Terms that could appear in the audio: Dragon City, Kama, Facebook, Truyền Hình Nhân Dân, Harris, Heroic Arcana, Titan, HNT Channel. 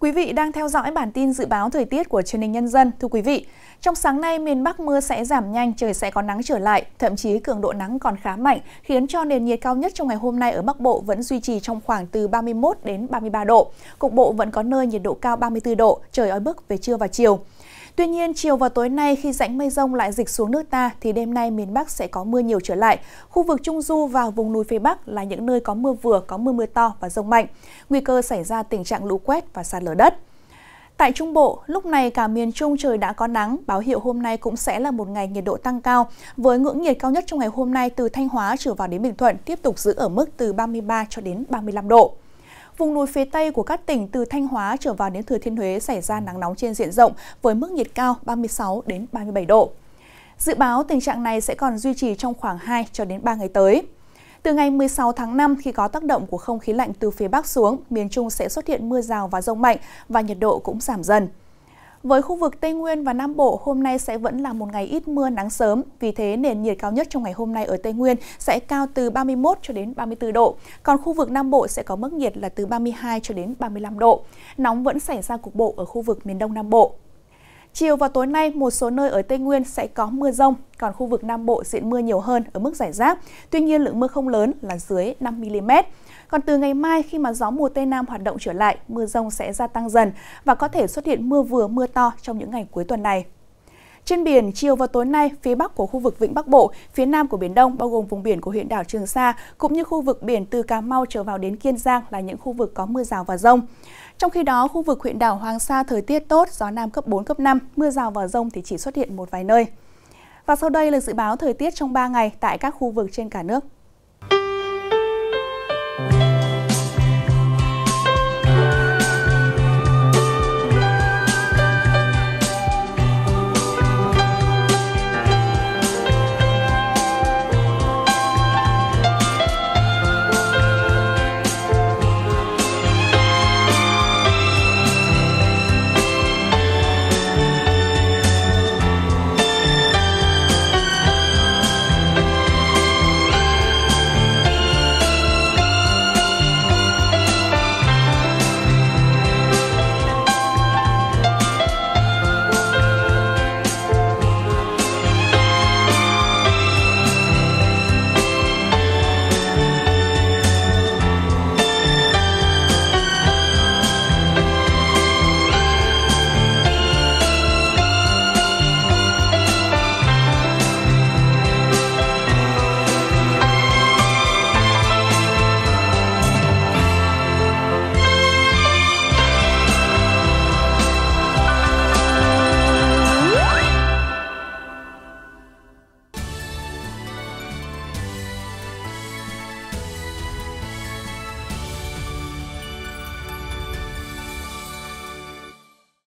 Quý vị đang theo dõi bản tin dự báo thời tiết của Truyền hình Nhân dân. Thưa quý vị, trong sáng nay miền Bắc mưa sẽ giảm nhanh, trời sẽ có nắng trở lại, thậm chí cường độ nắng còn khá mạnh, khiến cho nền nhiệt cao nhất trong ngày hôm nay ở Bắc Bộ vẫn duy trì trong khoảng từ 31 đến 33 độ. Cục bộ vẫn có nơi nhiệt độ cao 34 độ, trời oi bức về trưa và chiều. Tuy nhiên, chiều và tối nay khi rãnh mây rông lại dịch xuống nước ta thì đêm nay miền Bắc sẽ có mưa nhiều trở lại. Khu vực Trung Du và vùng núi phía Bắc là những nơi có mưa vừa, có mưa to và rông mạnh. Nguy cơ xảy ra tình trạng lũ quét và sạt lở đất. Tại Trung Bộ, lúc này cả miền Trung trời đã có nắng, báo hiệu hôm nay cũng sẽ là một ngày nhiệt độ tăng cao, với ngưỡng nhiệt cao nhất trong ngày hôm nay từ Thanh Hóa trở vào đến Bình Thuận tiếp tục giữ ở mức từ 33 cho đến 35 độ. Vùng núi phía Tây của các tỉnh từ Thanh Hóa trở vào đến Thừa Thiên Huế xảy ra nắng nóng trên diện rộng với mức nhiệt cao 36 đến 37 độ. Dự báo tình trạng này sẽ còn duy trì trong khoảng 2 cho đến 3 ngày tới. Từ ngày 16 tháng 5, khi có tác động của không khí lạnh từ phía Bắc xuống, miền Trung sẽ xuất hiện mưa rào và dông mạnh và nhiệt độ cũng giảm dần. Với khu vực Tây Nguyên và Nam Bộ, hôm nay sẽ vẫn là một ngày ít mưa nắng sớm, vì thế nền nhiệt cao nhất trong ngày hôm nay ở Tây Nguyên sẽ cao từ 31 cho đến 34 độ, còn khu vực Nam Bộ sẽ có mức nhiệt là từ 32 cho đến 35 độ. Nóng vẫn xảy ra cục bộ ở khu vực miền Đông Nam Bộ. Chiều và tối nay, một số nơi ở Tây Nguyên sẽ có mưa rông, còn khu vực Nam Bộ diện mưa nhiều hơn ở mức rải rác, tuy nhiên lượng mưa không lớn là dưới 5 mm. Còn từ ngày mai, khi mà gió mùa Tây Nam hoạt động trở lại, mưa rông sẽ gia tăng dần và có thể xuất hiện mưa vừa mưa to trong những ngày cuối tuần này. Trên biển, chiều và tối nay, phía Bắc của khu vực Vịnh Bắc Bộ, phía Nam của Biển Đông bao gồm vùng biển của huyện đảo Trường Sa, cũng như khu vực biển từ Cà Mau trở vào đến Kiên Giang là những khu vực có mưa rào và dông. Trong khi đó, khu vực huyện đảo Hoàng Sa thời tiết tốt, gió Nam cấp 4, cấp 5, mưa rào và dông thì chỉ xuất hiện một vài nơi. Và sau đây là dự báo thời tiết trong 3 ngày tại các khu vực trên cả nước.